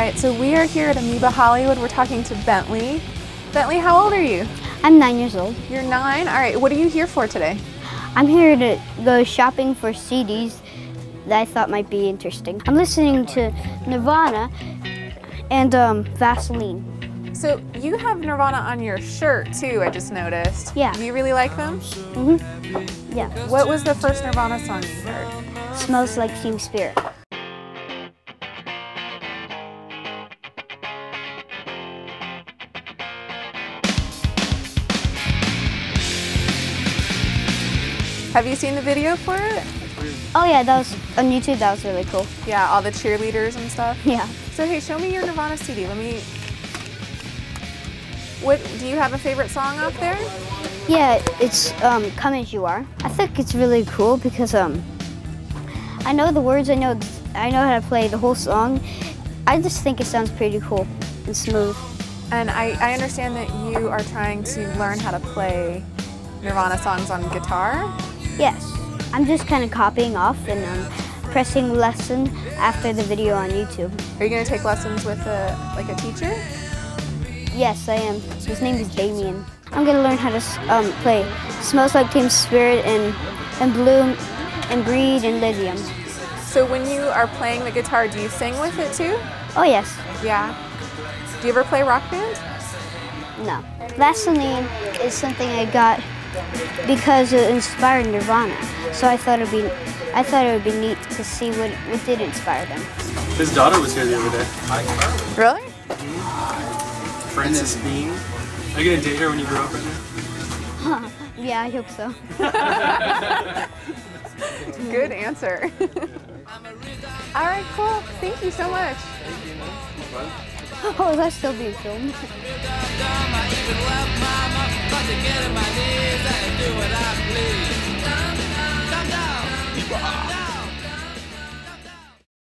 Alright, so we are here at Amoeba Hollywood. We're talking to Bentley. Bentley, how old are you? I'm 9 years old. You're 9? Alright, what are you here for today? I'm here to go shopping for CDs that I thought might be interesting. I'm listening to Nirvana and Vaseline. So you have Nirvana on your shirt too, I just noticed. Yeah. Do you really like them? Mm-hmm. Yeah. What was the first Nirvana song you heard? Smells Like Teen Spirit. Have you seen the video for it? Oh yeah, that was on YouTube, that was really cool. Yeah, all the cheerleaders and stuff? Yeah. So hey, show me your Nirvana CD, What, do you have a favorite song off there? Yeah, it's Come As You Are. I think it's really cool because I know the words, I know how to play the whole song. I just think it sounds pretty cool and smooth. And I understand that you are trying to learn how to play Nirvana songs on guitar? Yes. I'm just kind of copying off and pressing lesson after the video on YouTube. Are you going to take lessons with a teacher? Yes, I am. His name is Damian. I'm going to learn how to play Smells Like Teen Spirit and Bloom and Breed and Lithium. So when you are playing the guitar, do you sing with it too? Oh yes. Yeah. Do you ever play rock band? No. Vaseline is something I got because it inspired Nirvana, so I thought it would be neat to see what did inspire them. His daughter was here the other day. Really? Francis Bean. Are you gonna date her when you grow up? Huh. Yeah, I hope so. Good answer. All right, cool. Thank you so much. Oh, that's still being filmed.